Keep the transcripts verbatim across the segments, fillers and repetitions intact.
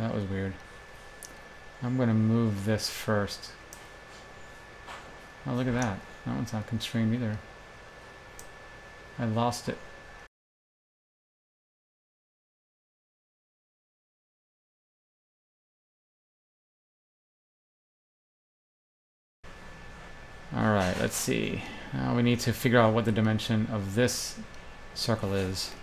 That was weird. I'm going to move this first. Oh, look at that. That one's not constrained either. I lost it. Alright, let's see. Now we need to figure out what the dimension of this circle is.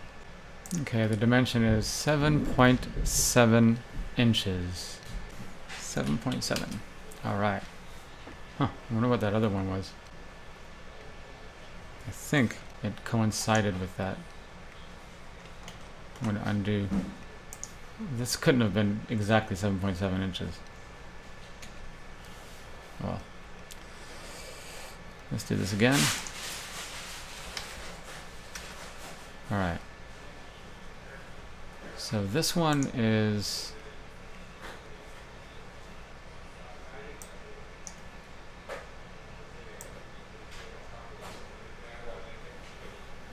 Okay, the dimension is seven point seven inches. seven point seven. Alright. Huh, I wonder what that other one was. I think it coincided with that. I'm going to undo. This couldn't have been exactly seven point seven inches. Well. Let's do this again. Alright. So this one is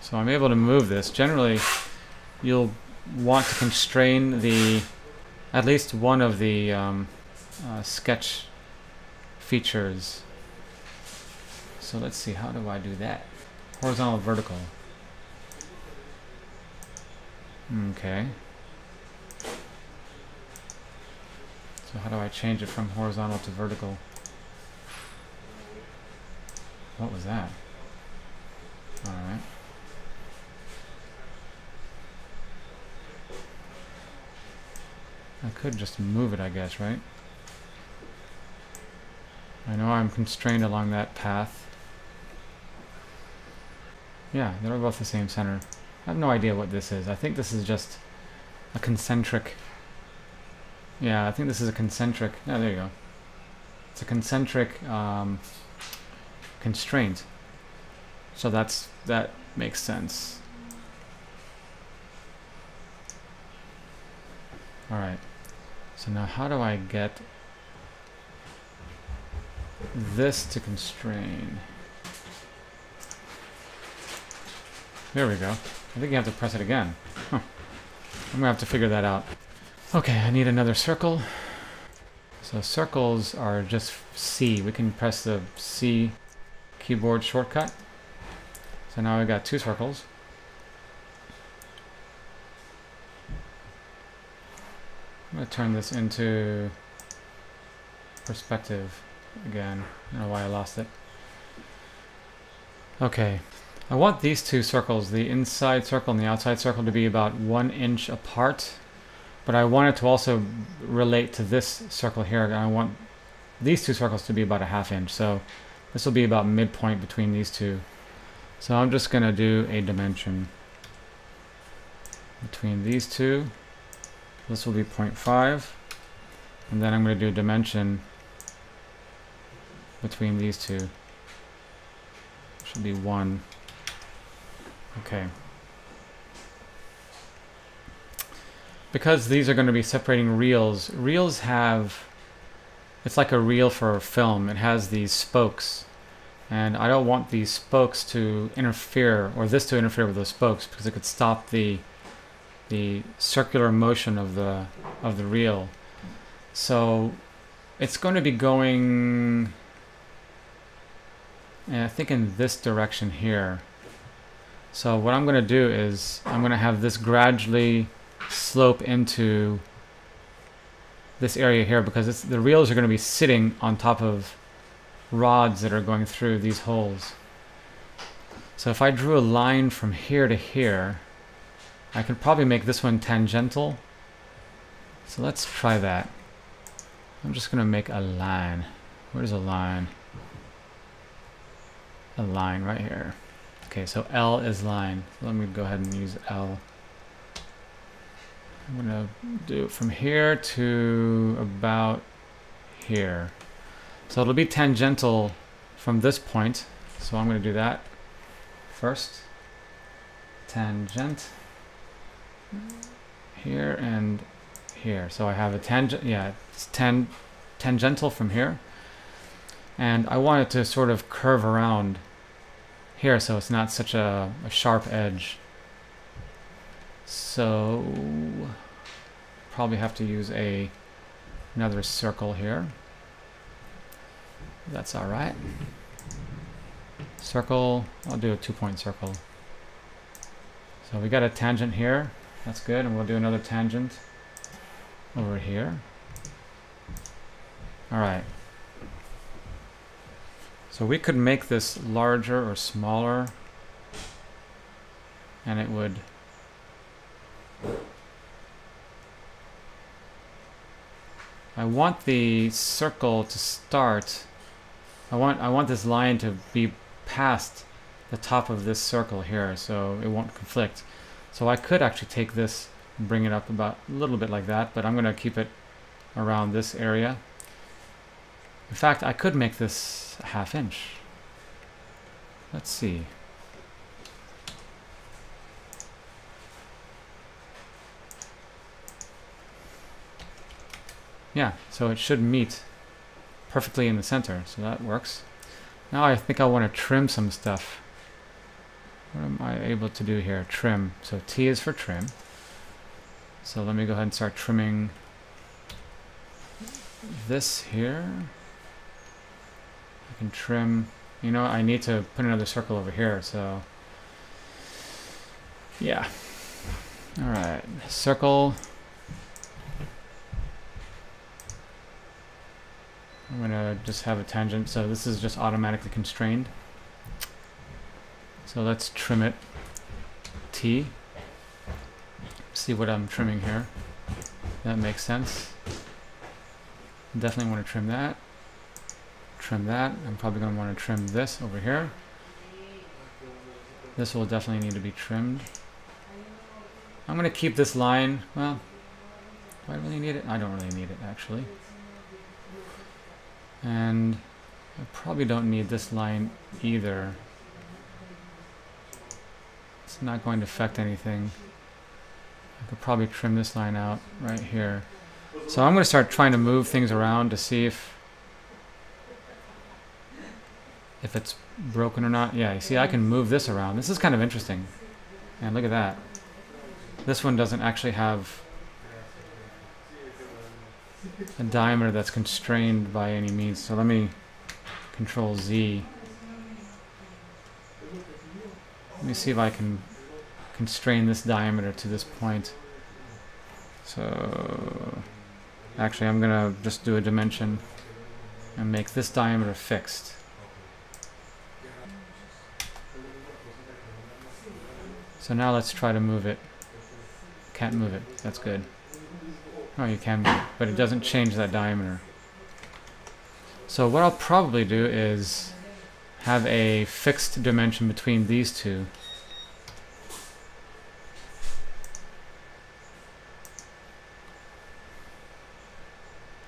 so I'm able to move this. Generally, you'll want to constrain the at least one of the um, uh, sketch features. So let's see, how do I do that? Horizontal, vertical. Okay. So how do I change it from horizontal to vertical? What was that? Alright. I could just move it, I guess, right? I know I'm constrained along that path. Yeah, they're both the same center. I have no idea what this is. I think this is just a concentric. Yeah, I think this is a concentric. Yeah, there you go. It's a concentric um, constraint. So that's that makes sense. All right. So now, how do I get this to constrain? There we go. I think you have to press it again. Huh. I'm gonna have to figure that out. Okay, I need another circle. So circles are just C. We can press the C keyboard shortcut. So now we've got two circles. I'm gonna turn this into perspective again. I don't know why I lost it. Okay. I want these two circles, the inside circle and the outside circle, to be about one inch apart, but I want it to also relate to this circle here. I want these two circles to be about a half inch, so this will be about midpoint between these two. So I'm just going to do a dimension between these two. This will be zero point five, and then I'm going to do a dimension between these two. It should be one. Okay. Because these are going to be separating reels, reels have, it's like a reel for a film. It has these spokes. And I don't want these spokes to interfere, or this to interfere with those spokes, because it could stop the the circular motion of the of the reel. So it's going to be going, I think, in this direction here. So what I'm going to do is I'm going to have this gradually slope into this area here, because it's, the reels are going to be sitting on top of rods that are going through these holes. So if I drew a line from here to here, I could probably make this one tangential. So let's try that. I'm just going to make a line. Where's a line? A line right here. Okay, so L is line. Let me go ahead and use L. I'm gonna do it from here to about here. So it'll be tangential from this point. So I'm gonna do that first. Tangent here and here. So I have a tangent, yeah, it's tan tangential from here. And I want it to sort of curve around here, so it's not such a, a sharp edge. So probably have to use a another circle here. That's all right. Circle, I'll do a two-point circle. So we got a tangent here. That's good, and we'll do another tangent over here. All right. So we could make this larger or smaller, and it would I want the circle to start. I want I want this line to be past the top of this circle here, so it won't conflict. So I could actually take this and bring it up about a little bit like that, but I'm going to keep it around this area. In fact, I could make this a half inch. Let's see. Yeah, so it should meet perfectly in the center, so that works. Now I think I want to trim some stuff. What am I able to do here? Trim. So T is for trim. So let me go ahead and start trimming this here. I can trim, you know, I need to put another circle over here, so yeah. All right, circle. I'm gonna just have a tangent, so this is just automatically constrained. So let's trim it. T. See what I'm trimming here. That makes sense. Definitely want to trim that. Trim that. I'm probably gonna want to trim this over here. This will definitely need to be trimmed. I'm gonna keep this line. Well, do I really need it? I don't really need it actually. And I probably don't need this line either. It's not going to affect anything. I could probably trim this line out right here. So I'm going to start trying to move things around to see if if it's broken or not. Yeah, you see I can move this around. This is kind of interesting. And look at that. This one doesn't actually have a diameter that's constrained by any means. So let me control Z. Let me see if I can constrain this diameter to this point. So actually I'm gonna just do a dimension and make this diameter fixed. So now let's try to move it. Can't move it, that's good. Oh, you can move, but it doesn't change that diameter. So what I'll probably do is have a fixed dimension between these two.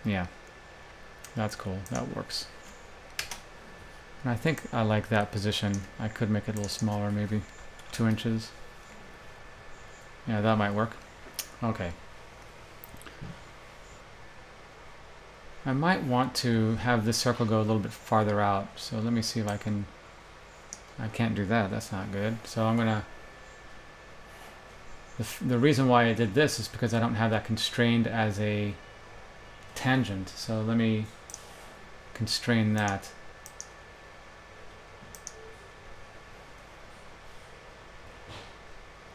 Yeah, that's cool, that works. And I think I like that position. I could make it a little smaller, maybe two inches. Yeah, that might work. Okay. I might want to have this circle go a little bit farther out, so let me see if I can... I can't do that, that's not good. So I'm gonna... The, f the reason why I did this is because I don't have that constrained as a tangent, so let me constrain that.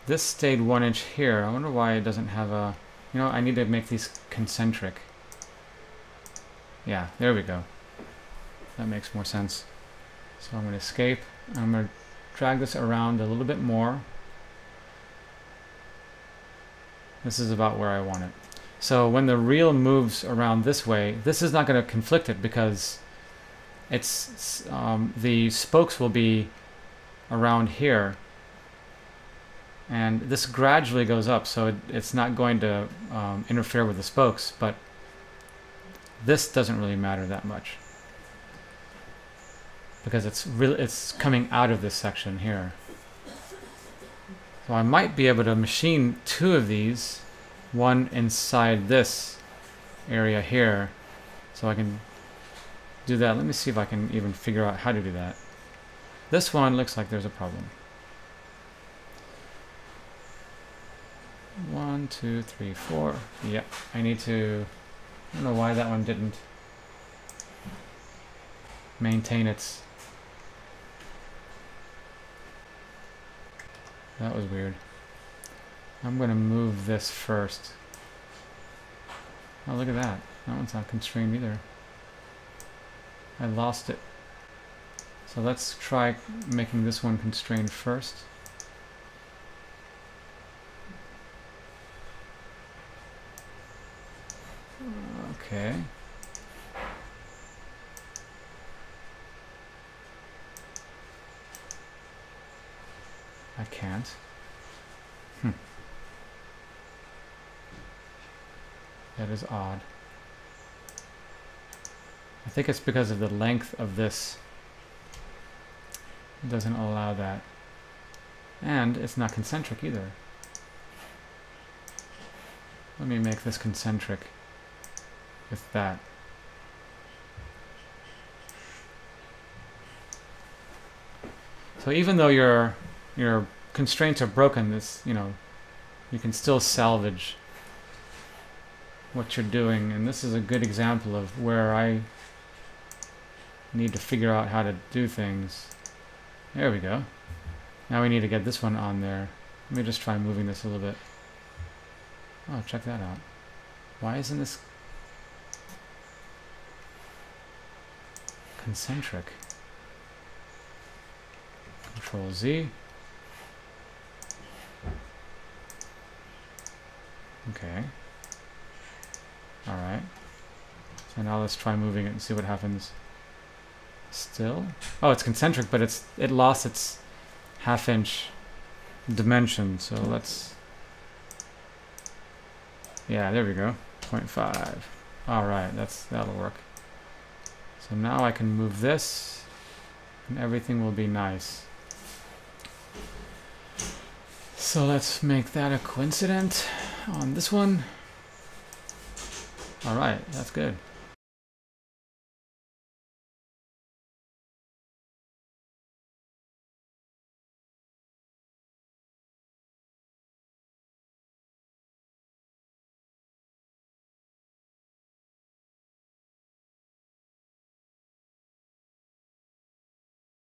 This stayed one inch here. I wonder why it doesn't have a... You know, I need to make these concentric. Yeah, there we go. That makes more sense. So I'm going to escape. I'm going to drag this around a little bit more. This is about where I want it. So when the reel moves around this way, this is not going to conflict it because it's um, the spokes will be around here. And this gradually goes up, so it, it's not going to um, interfere with the spokes, but this doesn't really matter that much because it's really it's coming out of this section here. So I might be able to machine two of these, one inside this area here, so I can do that. Let me see if I can even figure out how to do that. This one looks like there's a problem. One, two, three, four. Yep, yeah, I need to... I don't know why that one didn't maintain its... That was weird. I'm going to move this first. Oh, look at that. That one's not constrained either. I lost it. So let's try making this one constrained first. Okay. I can't. Hmm. That is odd. I think it's because of the length of this. It doesn't allow that. And it's not concentric either. Let me make this concentric with that. So even though your your constraints are broken, this, you know, you can still salvage what you're doing, and this is a good example of where I need to figure out how to do things. There we go. Now we need to get this one on there. Let me just try moving this a little bit. Oh, check that out. Why isn't this concentric? Control Z. Okay. Alright. So now let's try moving it and see what happens. Still? Oh, it's concentric, but it's it lost its half inch dimension, so let's... Yeah, there we go. zero point five. Alright, that's that'll work. So now I can move this and everything will be nice. So let's make that a coincident on this one. All right, that's good.